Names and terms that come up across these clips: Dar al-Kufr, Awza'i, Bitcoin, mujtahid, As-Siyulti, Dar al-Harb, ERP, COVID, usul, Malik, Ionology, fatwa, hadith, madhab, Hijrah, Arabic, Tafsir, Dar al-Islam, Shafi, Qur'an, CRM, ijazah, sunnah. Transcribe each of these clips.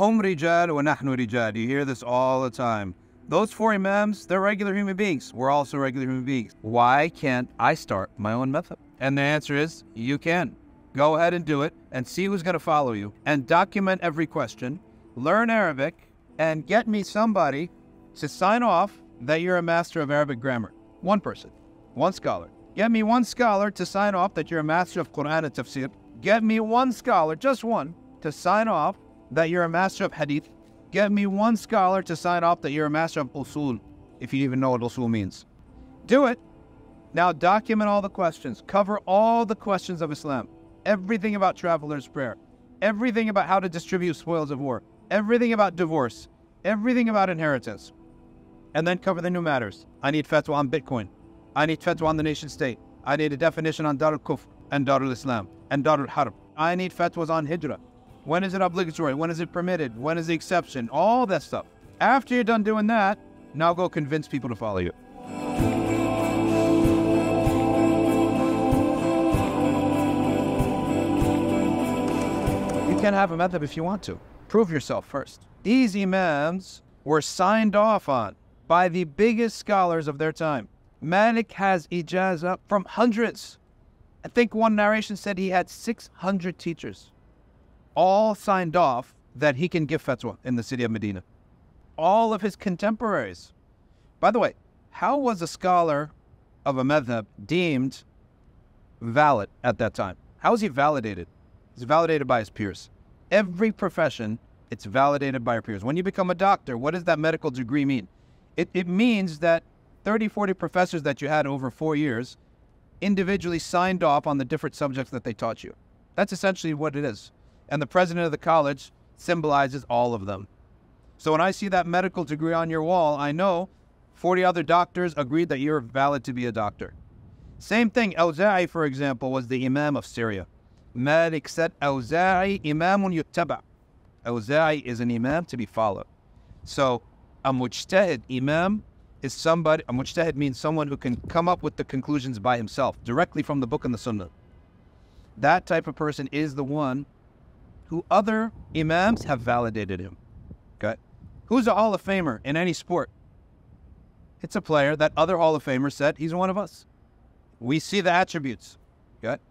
Hum rijal wa nahnu rijal. You hear this all the time. Those four imams, they're regular human beings. We're also regular human beings. Why can't I start my own madhab? And the answer is, you can. Go ahead and do it and see who's going to follow you. And document every question, learn Arabic, and get me somebody to sign off that you're a master of Arabic grammar. One person, one scholar. Get me one scholar to sign off that you're a master of Qur'an and Tafsir. Get me one scholar, just one, to sign off that you're a master of hadith. Get me one scholar to sign off that you're a master of usul, if you even know what usul means. Do it. Now document all the questions. Cover all the questions of Islam. Everything about traveler's prayer. Everything about how to distribute spoils of war. Everything about divorce. Everything about inheritance. And then cover the new matters. I need fatwa on Bitcoin. I need fatwa on the nation state. I need a definition on Dar al-Kufr and Dar al-Islam and Dar al-Harb. I need fatwas on Hijrah. When is it obligatory? When is it permitted? When is the exception? All that stuff. After you're done doing that, now go convince people to follow you. You can have a madhab if you want to. Prove yourself first. These imams were signed off on by the biggest scholars of their time. Malik has ijazah from hundreds. I think one narration said he had 600 teachers. All signed off that he can give fatwa in the city of Medina. All of his contemporaries. By the way, how was a scholar of a madhab deemed valid at that time? How is he validated? He's validated by his peers. Every profession, it's validated by your peers. When you become a doctor, what does that medical degree mean? It means that 30, 40 professors that you had over 4 years individually signed off on the different subjects that they taught you. That's essentially what it is. And the president of the college symbolizes all of them. So when I see that medical degree on your wall, I know 40 other doctors agreed that you're valid to be a doctor. Same thing, Awza'i, for example, was the imam of Syria. Malik said, Awza'i imamun yuttaba. Awza'i is an imam to be followed. So a mujtahid imam is somebody, a mujtahid means someone who can come up with the conclusions by himself, directly from the book and the sunnah. That type of person is the one who other imams have validated him, okay? Who's a Hall of Famer in any sport? It's a player that other Hall of Famers said, he's one of us. We see the attributes, okay?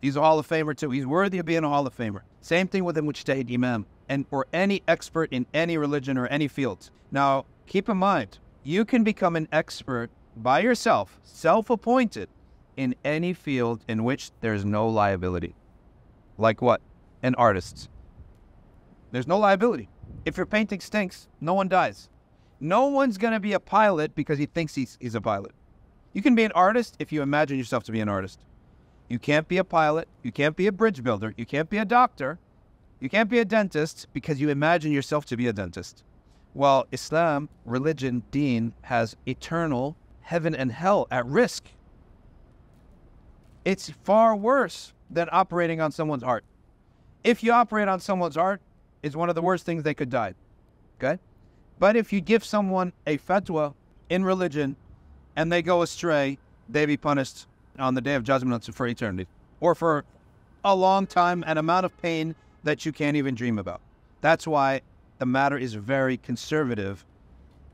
He's a Hall of Famer too. He's worthy of being a Hall of Famer. Same thing with a mujtahid imam and or any expert in any religion or any field. Now, keep in mind, you can become an expert by yourself, self-appointed, in any field in which there's no liability. Like what? And artists. There's no liability. If your painting stinks, no one dies. No one's going to be a pilot because he thinks he's a pilot. You can be an artist if you imagine yourself to be an artist. You can't be a pilot. You can't be a bridge builder. You can't be a doctor. You can't be a dentist because you imagine yourself to be a dentist. Well, Islam, religion, deen, has eternal heaven and hell at risk. It's far worse than operating on someone's heart. If you operate on someone's art, it's one of the worst things they could die, okay? But if you give someone a fatwa in religion and they go astray, they be punished on the Day of Judgment for eternity or for a long time, an amount of pain that you can't even dream about. That's why the matter is very conservative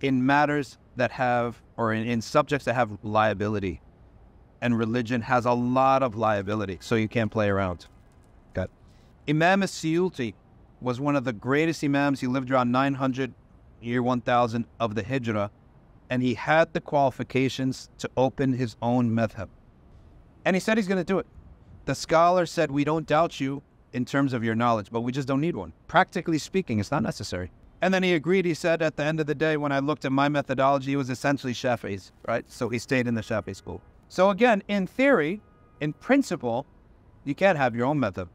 in matters that have, or in subjects that have liability. And religion has a lot of liability, so you can't play around. Imam As-Siyulti was one of the greatest imams. He lived around 900, year 1000 of the Hijrah, and he had the qualifications to open his own madhab. And he said he's going to do it. The scholar said, we don't doubt you in terms of your knowledge, but we just don't need one. Practically speaking, it's not necessary. And then he agreed. He said, at the end of the day, when I looked at my methodology, it was essentially Shafi's, right? So he stayed in the Shafi school. So again, in theory, in principle, you can't have your own madhab.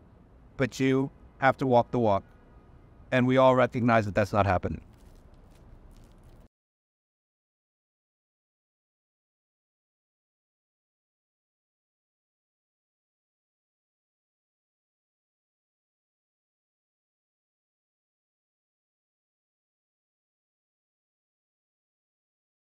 But you have to walk the walk. And we all recognize that that's not happening.